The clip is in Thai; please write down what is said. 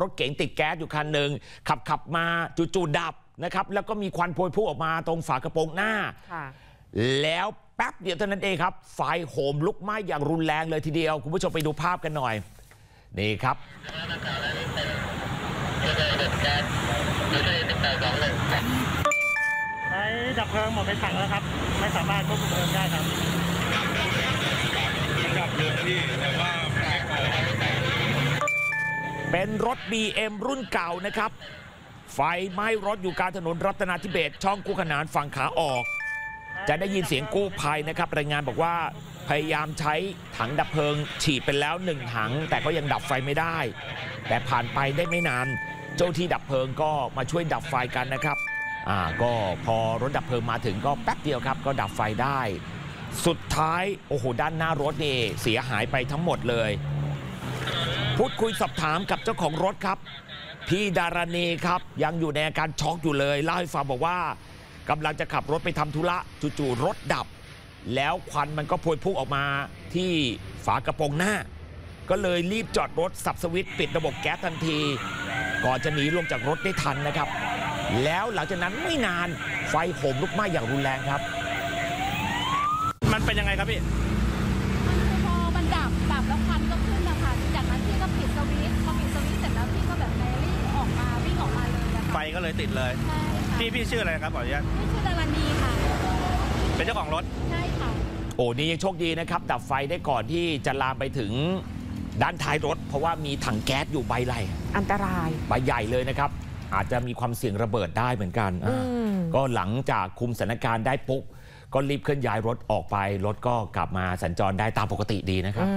รถเก๋งติดแก๊สอยู่คันหนึ่งขับมาจู่ๆดับนะครับแล้วก็มีควันพวยพุ่งออกมาตรงฝากระโปรงหน้าแล้วแป๊บเดียวเท่านั้นเองครับไฟโหมลุกไหม้อย่างรุนแรงเลยทีเดียวคุณผู้ชมไปดูภาพกันหน่อยนี่ครับใช้ดับเพลิงหมดไปถังแล้วครับไม่สามารถควบคุมเพลิงได้ครับดับเพลิงที่แต่ว่าเป็นรถ BM รุ่นเก่านะครับไฟไหม้รถอยู่กลางถนนรัตนาธิเบศช่องคู่ขนานฝั่งขาออกจะได้ยินเสียงกู้ภัยนะครับรายงานบอกว่าพยายามใช้ถังดับเพลิงฉีดไปแล้ว1ถังแต่ก็ยังดับไฟไม่ได้แต่ผ่านไปได้ไม่นานเจ้าที่ดับเพลิงก็มาช่วยดับไฟกันนะครับก็พอรถดับเพลิงมาถึงก็แป๊บเดียวครับก็ดับไฟได้สุดท้ายโอ้โหด้านหน้ารถนี่เสียหายไปทั้งหมดเลยพูดคุยสอบถามกับเจ้าของรถครับพี่ดารณีครับยังอยู่ในอาการช็อกอยู่เลยเล่าให้ฟังบอกว่ากำลังจะขับรถไปทำธุระจู่ๆรถดับแล้วควันมันก็พวยพุ่งออกมาที่ฝากระโปรงหน้าก็เลยรีบจอดรถสับสวิตช์ปิดระบบแก๊สทันทีก่อนจะหนีลงจากรถได้ทันนะครับแล้วหลังจากนั้นไม่นานไฟโหมลุกไหม้อย่างรุนแรงครับมันเป็นยังไงครับพี่พอมันดับแล้วควันก็ขึ้นนะคะจากนั้นพี่ก็ปิดสวิตช์พอปิดสวิตช์เสร็จแล้วพี่ก็แบบรีบวิ่งออกมาเลยไฟก็เลยติดเลยพี่ชื่ออะไรครับขออนุญาตชื่อดารณีค่ะเป็นเจ้าของรถใช่ค่ะโอ้นี่ยังโชคดีนะครับดับไฟได้ก่อนที่จะลามไปถึงด้านท้ายรถเพราะว่ามีถังแก๊สอยู่ใบไรอันตรายใบใหญ่เลยนะครับอาจจะมีความเสี่ยงระเบิดได้เหมือนกันก็หลังจากคุมสถานการณ์ได้ปุ๊บก็รีบเคลื่อนย้ายรถออกไปรถก็กลับมาสัญจรได้ตามปกติดีนะครับ